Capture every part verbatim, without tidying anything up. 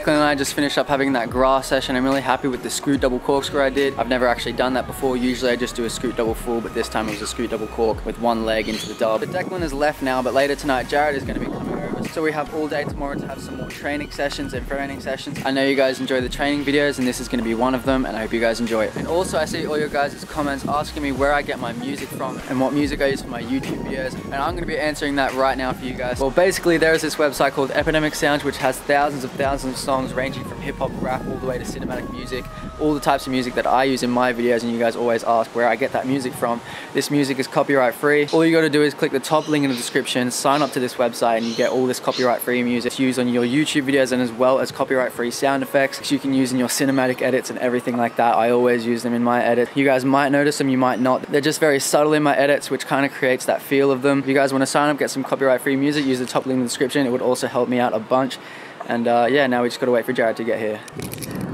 Declan and I just finished up having that grass session. I'm really happy with the scoot double corkscrew I did. I've never actually done that before. Usually I just do a scoot double full, but this time it was a scoot double cork with one leg into the dub. But Declan has left now, but later tonight Jared is going to be coming over. So we have all day tomorrow to have some more training sessions and training sessions. I know you guys enjoy the training videos and this is going to be one of them, and I hope you guys enjoy it. And also I see all your guys' comments asking me where I get my music from and what music I use for my YouTube videos, and I'm going to be answering that right now for you guys. Well, basically there is this website called Epidemic Sound, which has thousands of thousands of songs ranging from hip-hop, rap, all the way to cinematic music, all the types of music that I use in my videos, and you guys always ask where I get that music from. This music is copyright free. All you got to do is click the top link in the description, sign up to this website, and you get all this copyright free music to use on your YouTube videos, and as well as copyright free sound effects that you can use in your cinematic edits and everything like that. I always use them in my edit. You guys might notice them, you might not. They're just very subtle in my edits, which kind of creates that feel of them. If you guys want to sign up, get some copyright free music, use the top link in the description. It would also help me out a bunch. And uh, yeah, now we just gotta wait for Jared to get here.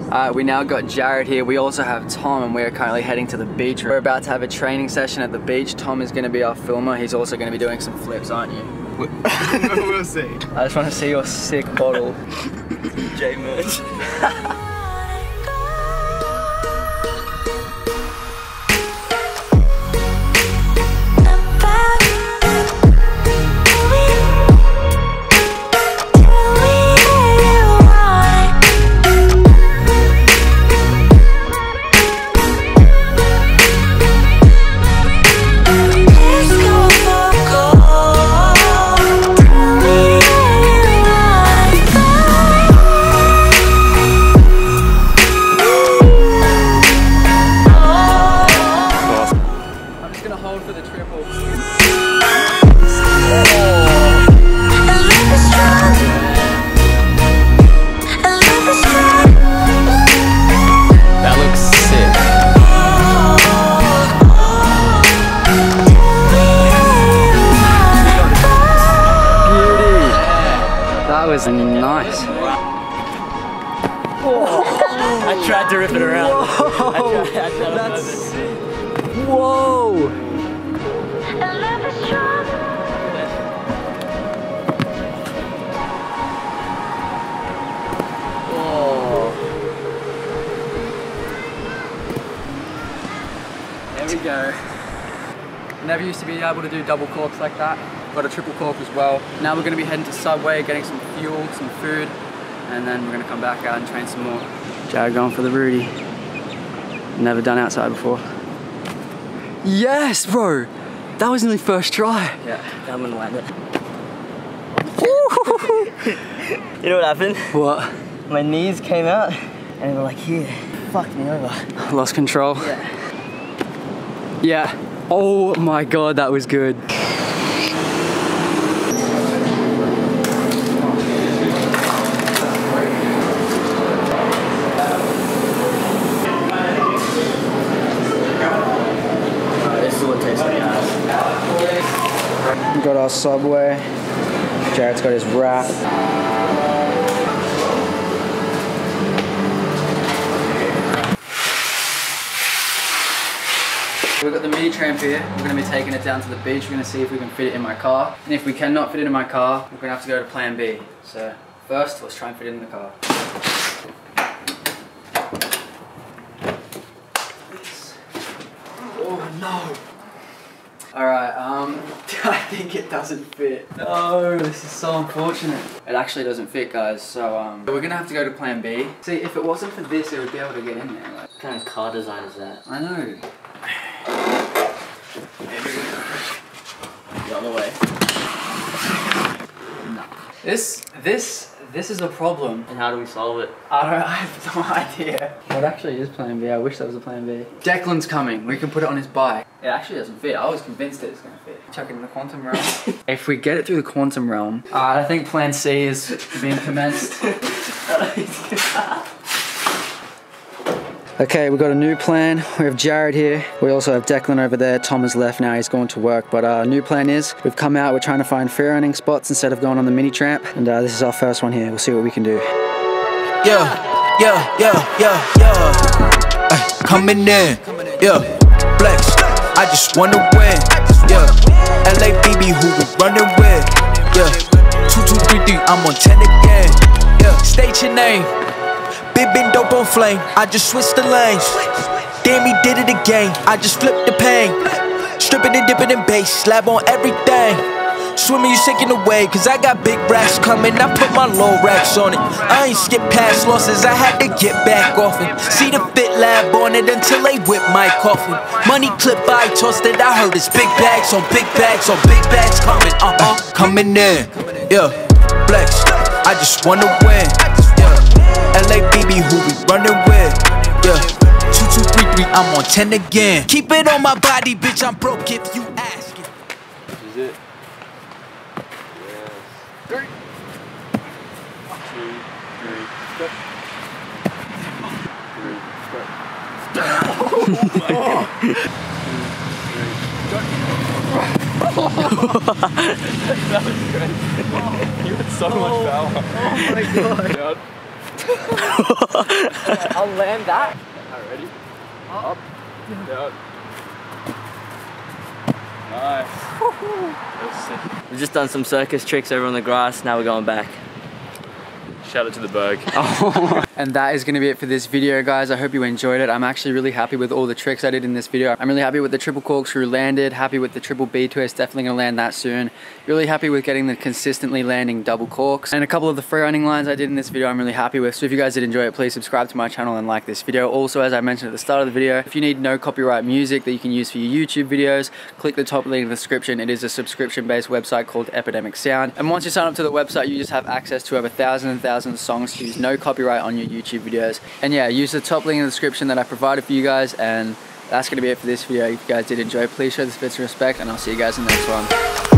Alright, we now got Jared here. We also have Tom, and we're currently heading to the beach. We're about to have a training session at the beach. Tom is gonna be our filmer. He's also gonna be doing some flips, aren't you? We'll see. I just wanna see your sick bottle. J merch. Nice. Whoa. I tried to rip it around. Whoa. I tried, I tried That's... Whoa. Whoa. There we go. Never used to be able to do double corks like that. Got a triple cork as well. Now we're going to be heading to Subway, getting some fuel, some food, and then we're going to come back out and train some more. Jared going for the Rudy. Never done outside before. Yes, bro! That was nearly first try. Yeah, that one landed. You know what happened? What? My knees came out and they were like, here, yeah, fucked me over. Lost control? Yeah. Yeah. Oh my god, that was good. Got our Subway. Jared's got his wrap. We've got the mini tramp here. We're going to be taking it down to the beach. We're going to see if we can fit it in my car. And if we cannot fit it in my car, we're going to have to go to plan B. So first, let's try and fit it in the car. Oh no. Alright, um, I think it doesn't fit. Oh, this is so unfortunate. It actually doesn't fit, guys, so um, we're gonna have to go to plan B. See, if it wasn't for this, it would be able to get in there. Like, what kind of car design is that? I know. There we go. The other way. No. This, this, this is a problem. And how do we solve it? I don't, I have no idea. Well, it actually is plan B. I wish that was a plan B. Declan's coming. We can put it on his bike. It actually doesn't fit. I was convinced that it's going to fit. Chuck it in the quantum realm. If we get it through the quantum realm, uh, I think plan C is being commenced. Okay, we've got a new plan. We have Jared here. We also have Declan over there. Tom has left now. He's going to work. But our new plan is we've come out. We're trying to find free running spots instead of going on the mini tramp. And uh, this is our first one here. We'll see what we can do. Yeah, yeah, yeah, yeah, yeah. Ay, coming in. Yeah. Flex, I just wanna win, yeah. L A B B, who we running with, yeah. Two, two, three, three, I'm on ten again, Yeah. State your name. Big been dope on flame. I just switched the lanes. Damn, he did it again. I just flipped the pain. Stripping and dipping in bass. Slab on everything. Swimming, you sinking away. Cause I got big racks coming. I put my low racks on it. I ain't skip past losses. I had to get back off it. See the fit lab on it until they whip my coffin. Money clip, I tossed it. I heard it's big bags on big bags on big bags coming. Uh huh. Coming in. Yeah. Flex. I just wanna win. Yeah. L A B B, who we running with? Yeah. two two three three, I'm on ten again. Keep it on my body, bitch. I'm broke if you ask it. This is it. Three, two, three, step. Three, step. Oh my God. That was crazy. You had so much power. Oh my God. Yeah, I'll land that. Alright, ready? Up. Down. Nice. We've just done some circus tricks over on the grass, now we're going back. Shout out to the Berg. And that is going to be it for this video, guys. I hope you enjoyed it. I'm actually really happy with all the tricks I did in this video. I'm really happy with the triple corkscrew landed, happy with the triple B twist, definitely going to land that soon. Really happy with getting the consistently landing double corks. And a couple of the free running lines I did in this video I'm really happy with. So if you guys did enjoy it, please subscribe to my channel and like this video. Also, as I mentioned at the start of the video, if you need no copyright music that you can use for your YouTube videos, click the top link in the description. It is a subscription-based website called Epidemic Sound. And once you sign up to the website, you just have access to over thousands and thousands and songs to use no copyright on your YouTube videos. And yeah, use the top link in the description that I provided for you guys, and that's going to be it for this video. If you guys did enjoy, please show this bit of respect, and I'll see you guys in the next one.